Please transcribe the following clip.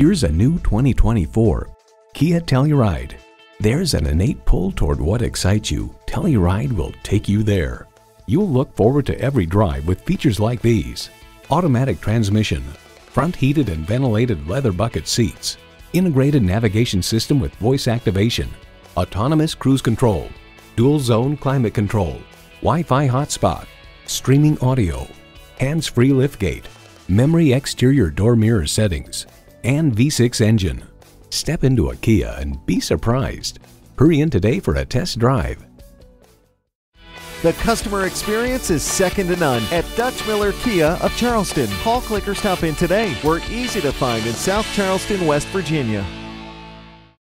Here's a new 2024 Kia Telluride. There's an innate pull toward what excites you. Telluride will take you there. You'll look forward to every drive with features like these: automatic transmission, front heated and ventilated leather bucket seats, integrated navigation system with voice activation, autonomous cruise control, dual zone climate control, Wi-Fi hotspot, streaming audio, hands-free liftgate, memory exterior door mirror settings, and V6 engine. Step into a Kia and be surprised. Hurry in today for a test drive. The customer experience is second to none at Dutch Miller Kia of Charleston. Call, click, or stop in today. We're easy to find in South Charleston, West Virginia.